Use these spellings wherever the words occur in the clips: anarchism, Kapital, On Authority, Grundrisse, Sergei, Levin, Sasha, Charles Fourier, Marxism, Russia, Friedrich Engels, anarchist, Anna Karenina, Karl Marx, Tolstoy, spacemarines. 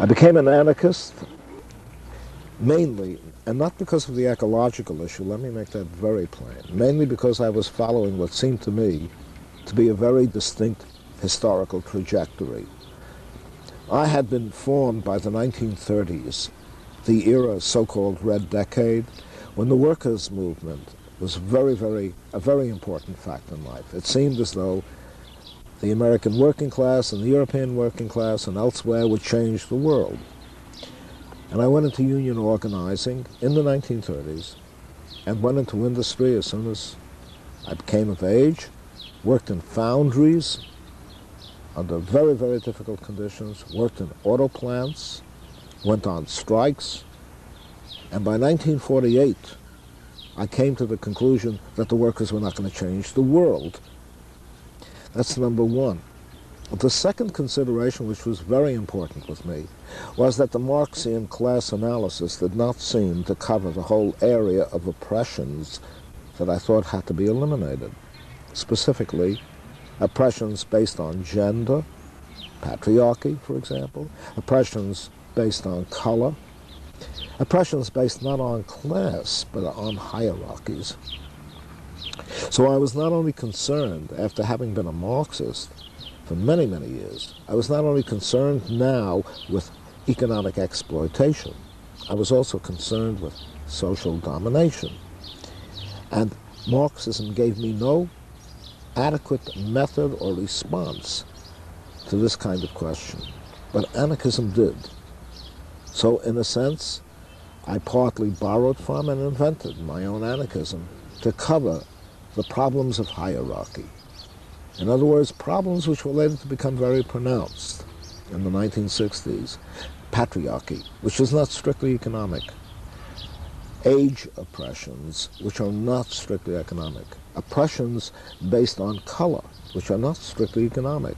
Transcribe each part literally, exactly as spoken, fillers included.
I became an anarchist mainly, and not because of the ecological issue, let me make that very plain, mainly because I was following what seemed to me to be a very distinct historical trajectory. I had been formed by the nineteen thirties, the era so-called Red Decade, when the workers' movement was very, very, a very important fact in life. It seemed as though the American working class and the European working class and elsewhere would change the world. And I went into union organizing in the nineteen thirties and went into industry as soon as I became of age, worked in foundries under very, very difficult conditions, worked in auto plants, went on strikes, and by nineteen forty-eight I came to the conclusion that the workers were not going to change the world. That's number one. The second consideration, which was very important with me, was that the Marxian class analysis did not seem to cover the whole area of oppressions that I thought had to be eliminated. Specifically, oppressions based on gender, patriarchy, for example, oppressions based on color, oppressions based not on class, but on hierarchies. So I was not only concerned, after having been a Marxist for many, many years, I was not only concerned now with economic exploitation, I was also concerned with social domination. And Marxism gave me no adequate method or response to this kind of question, but anarchism did. So in a sense, I partly borrowed from and invented my own anarchism to cover the problems of hierarchy. In other words, problems which were later to become very pronounced in the nineteen sixties. Patriarchy, which is not strictly economic. Age oppressions, which are not strictly economic. Oppressions based on color, which are not strictly economic.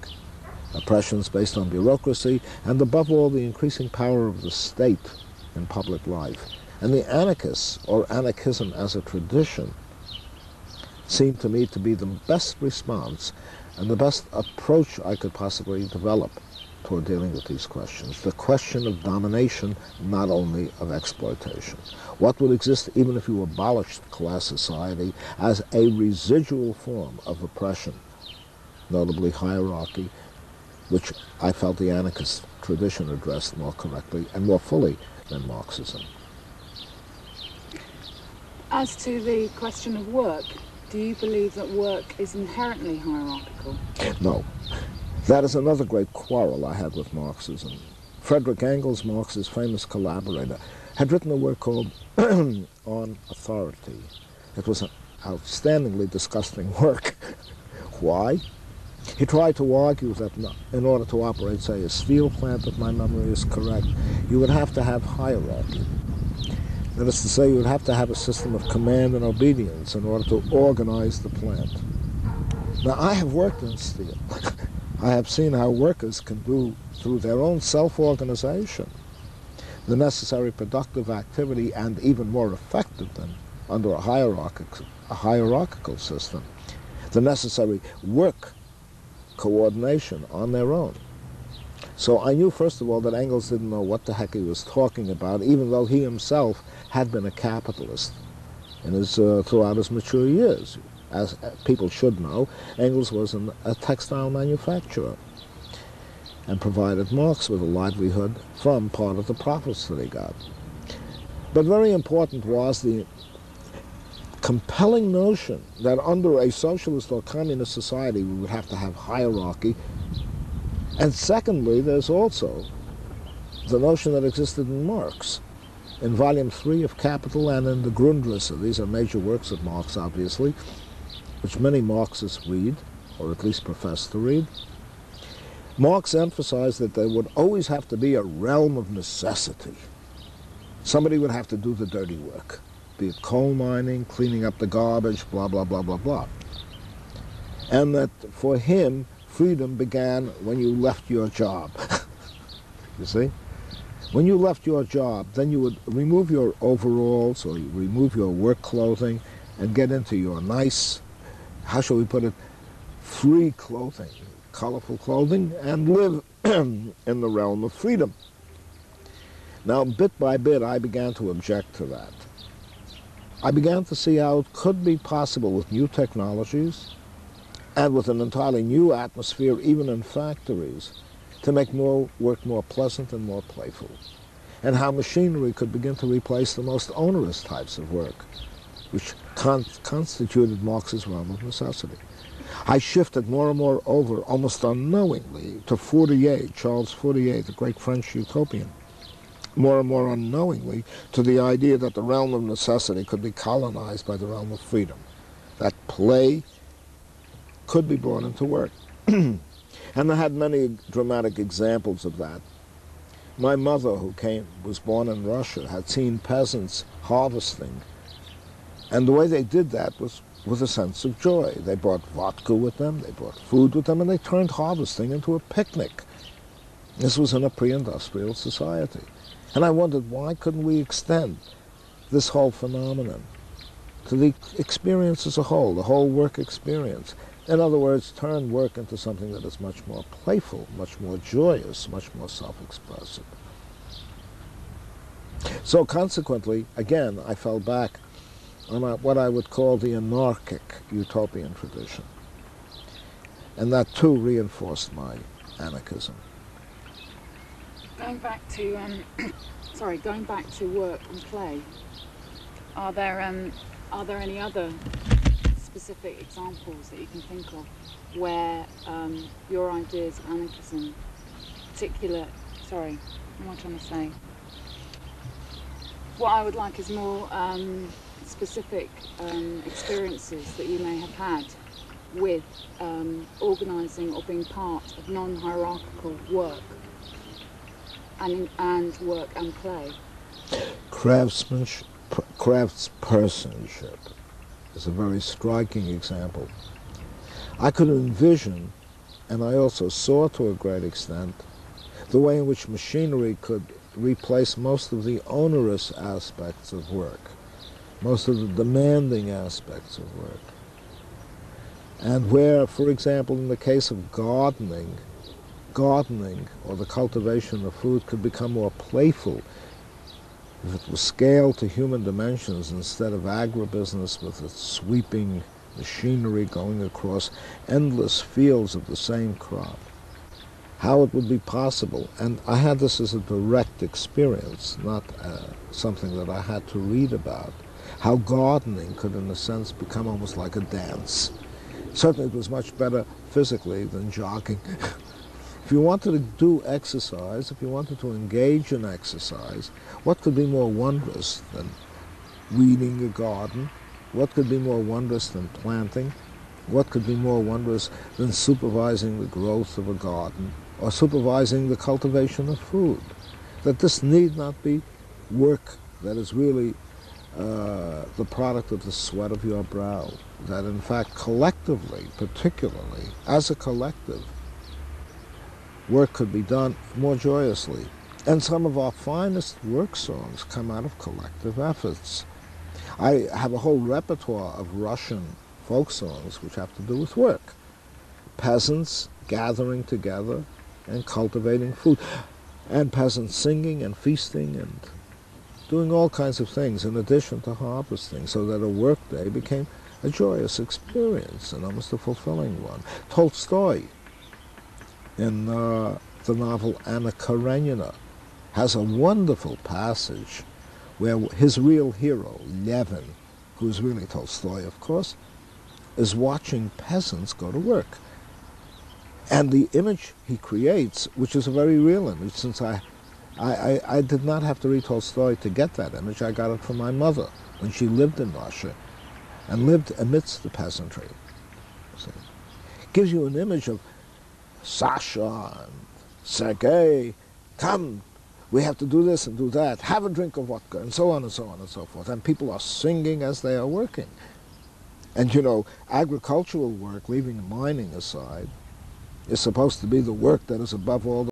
Oppressions based on bureaucracy, and above all, the increasing power of the state in public life. And the anarchists, or anarchism as a tradition, seemed to me to be the best response and the best approach I could possibly develop toward dealing with these questions. The question of domination, not only of exploitation. What would exist even if you abolished class society as a residual form of oppression, notably hierarchy, which I felt the anarchist tradition addressed more correctly and more fully than Marxism. As to the question of work, do you believe that work is inherently hierarchical? No. That is another great quarrel I had with Marxism. Friedrich Engels, Marx's famous collaborator, had written a work called On Authority. It was an outstandingly disgusting work. Why? He tried to argue that in order to operate, say, a steel plant, if my memory is correct, you would have to have hierarchy. That is to say, you would have to have a system of command and obedience in order to organize the plant. Now, I have worked in steel. I have seen how workers can do, through their own self-organization, the necessary productive activity, and even more effective than under a hierarchical, a hierarchical system, the necessary work coordination on their own. So I knew, first of all, that Engels didn't know what the heck he was talking about, even though he himself had been a capitalist in his, uh, throughout his mature years. As people should know, Engels was an, a textile manufacturer and provided Marx with a livelihood from part of the profits that he got. But very important was the compelling notion that under a socialist or communist society we would have to have hierarchy. And secondly, there's also the notion that existed in Marx, in Volume three of Capital and in the Grundrisse. These are major works of Marx, obviously, which many Marxists read, or at least profess to read. Marx emphasized that there would always have to be a realm of necessity. Somebody would have to do the dirty work, be it coal mining, cleaning up the garbage, blah, blah, blah, blah, blah. And that for him, freedom began when you left your job. You see? When you left your job, then you would remove your overalls or you remove your work clothing and get into your nice, how shall we put it, free clothing, colorful clothing, and live in the realm of freedom. Now, bit by bit, I began to object to that. I began to see how it could be possible with new technologies and with an entirely new atmosphere, even in factories, to make more work more pleasant and more playful, and how machinery could begin to replace the most onerous types of work, which con constituted Marx's realm of necessity. I shifted more and more over, almost unknowingly, to Fourier, Charles Fourier, the great French utopian, more and more unknowingly to the idea that the realm of necessity could be colonized by the realm of freedom, that play could be brought into work. And I had many dramatic examples of that. My mother, who came, was born in Russia, had seen peasants harvesting, and the way they did that was with a sense of joy. They brought vodka with them, they brought food with them, and they turned harvesting into a picnic. This was in a pre-industrial society. And I wondered, why couldn't we extend this whole phenomenon to the experience as a whole, the whole work experience? In other words, turn work into something that is much more playful, much more joyous, much more self-expressive. So consequently, again, I fell back on what I would call the anarchic utopian tradition. And that too reinforced my anarchism. Going back to, um, sorry, going back to work and play, are there, um, are there any other specific examples that you can think of where um, your ideas of anarchism, particular, sorry, what am I trying to say? What I would like is more um, specific um, experiences that you may have had with um, organising or being part of non-hierarchical work. And, and work and play. Craftsmanship, craftspersonship is a very striking example. I could envision, and I also saw to a great extent, the way in which machinery could replace most of the onerous aspects of work, most of the demanding aspects of work. And where, for example, in the case of gardening, gardening or the cultivation of food could become more playful if it was scaled to human dimensions instead of agribusiness with its sweeping machinery going across endless fields of the same crop. How it would be possible, and I had this as a direct experience, not uh, something that I had to read about, how gardening could in a sense become almost like a dance. Certainly it was much better physically than jogging. If you wanted to do exercise, if you wanted to engage in exercise, what could be more wondrous than weeding a garden? What could be more wondrous than planting? What could be more wondrous than supervising the growth of a garden or supervising the cultivation of food? That this need not be work that is really uh, the product of the sweat of your brow. That in fact, collectively, particularly, as a collective, work could be done more joyously. And some of our finest work songs come out of collective efforts. I have a whole repertoire of Russian folk songs which have to do with work. Peasants gathering together and cultivating food, and peasants singing and feasting and doing all kinds of things in addition to harvesting, so that a work day became a joyous experience and almost a fulfilling one. Tolstoy, in uh, the novel Anna Karenina, has a wonderful passage where his real hero, Levin, who's really Tolstoy, of course, is watching peasants go to work. And the image he creates, which is a very real image, since I, I, I, I did not have to read Tolstoy to get that image. I got it from my mother when she lived in Russia and lived amidst the peasantry. So, it gives you an image of Sasha and Sergei, come, we have to do this and do that, have a drink of vodka, and so on and so on and so forth. And people are singing as they are working. And you know, agricultural work, leaving mining aside, is supposed to be the work that is above all the